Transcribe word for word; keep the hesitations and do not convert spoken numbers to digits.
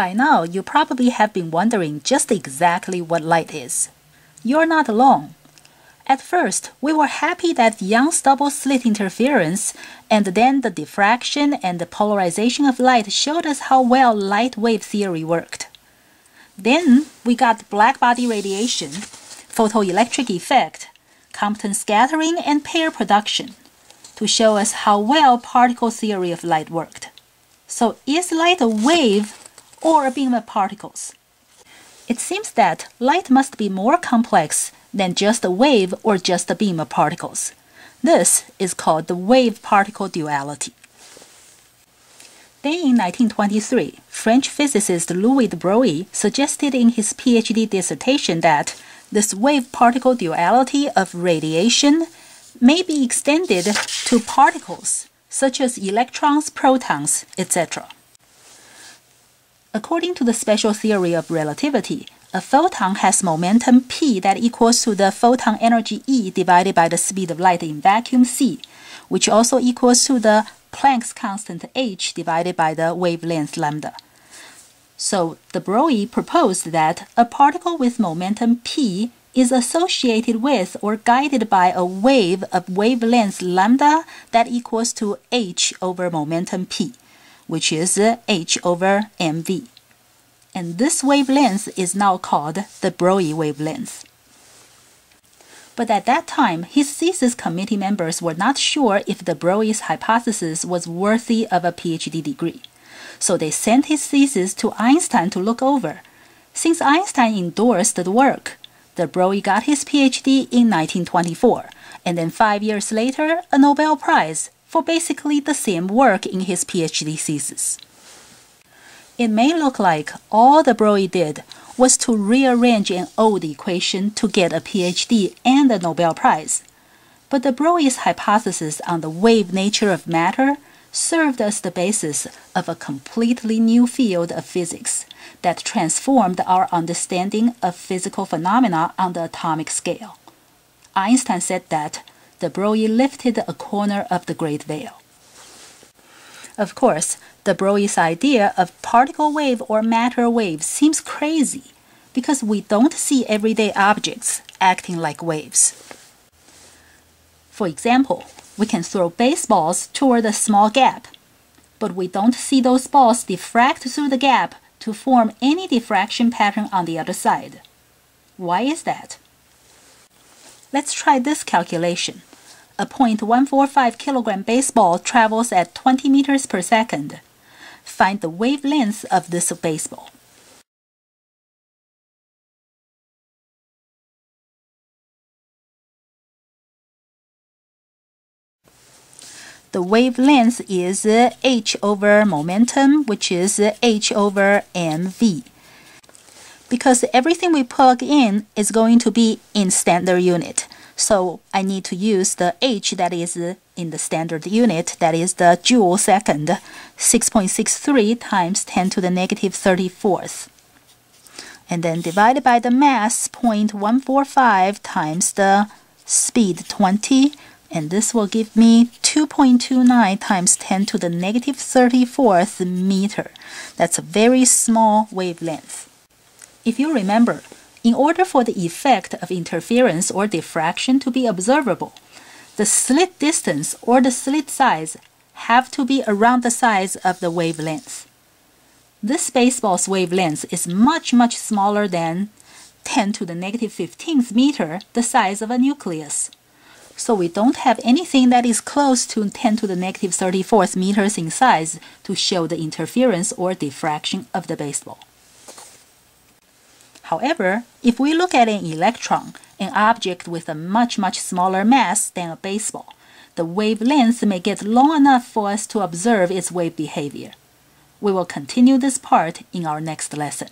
By now, you probably have been wondering just exactly what light is. You're not alone. At first, we were happy that Young's double-slit interference and then the diffraction and the polarization of light showed us how well light wave theory worked. Then we got blackbody radiation, photoelectric effect, Compton scattering, and pair production to show us how well particle theory of light worked. So is light a wave or a beam of particles? It seems that light must be more complex than just a wave or just a beam of particles. This is called the wave-particle duality. Then in nineteen twenty-three, French physicist Louis de Broglie suggested in his PhD dissertation that this wave-particle duality of radiation may be extended to particles such as electrons, protons, et cetera. According to the special theory of relativity, a photon has momentum p that equals to the photon energy E divided by the speed of light in vacuum c, which also equals to the Planck's constant h divided by the wavelength lambda. So de Broglie proposed that a particle with momentum p is associated with or guided by a wave of wavelength lambda that equals to h over momentum p, which is h over mv. And this wavelength is now called the de Broglie wavelength. But at that time, his thesis committee members were not sure if de Broglie's hypothesis was worthy of a PhD degree. So they sent his thesis to Einstein to look over. Since Einstein endorsed the work, de Broglie got his PhD in nineteen twenty-four, and then five years later, a Nobel Prize for basically the same work in his PhD thesis. It may look like all de Broglie did was to rearrange an old equation to get a PhD and a Nobel Prize. But de Broglie's hypothesis on the wave nature of matter served as the basis of a completely new field of physics that transformed our understanding of physical phenomena on the atomic scale. Einstein said that de Broglie lifted a corner of the Great Veil. Of course, de Broglie's idea of particle wave or matter wave seems crazy because we don't see everyday objects acting like waves. For example, we can throw baseballs toward a small gap, but we don't see those balls diffract through the gap to form any diffraction pattern on the other side. Why is that? Let's try this calculation. A zero point one four five kilogram baseball travels at twenty meters per second. Find the wavelength of this baseball. The wavelength is h over momentum, which is h over mv. Because everything we plug in is going to be in standard unit. So I need to use the h that is in the standard unit, that is the joule second, six point six three times ten to the negative thirty-fourth. And then divided by the mass, zero point one four five times the speed twenty, and this will give me two point two nine times ten to the negative thirty-fourth meter. That's a very small wavelength. If you remember, in order for the effect of interference or diffraction to be observable, the slit distance or the slit size have to be around the size of the wavelength. This baseball's wavelength is much, much smaller than ten to the negative fifteenth meter, the size of a nucleus. So we don't have anything that is close to ten to the negative thirty-fourth meters in size to show the interference or diffraction of the baseball. However, if we look at an electron, an object with a much, much smaller mass than a baseball, the wavelength may get long enough for us to observe its wave behavior. We will continue this part in our next lesson.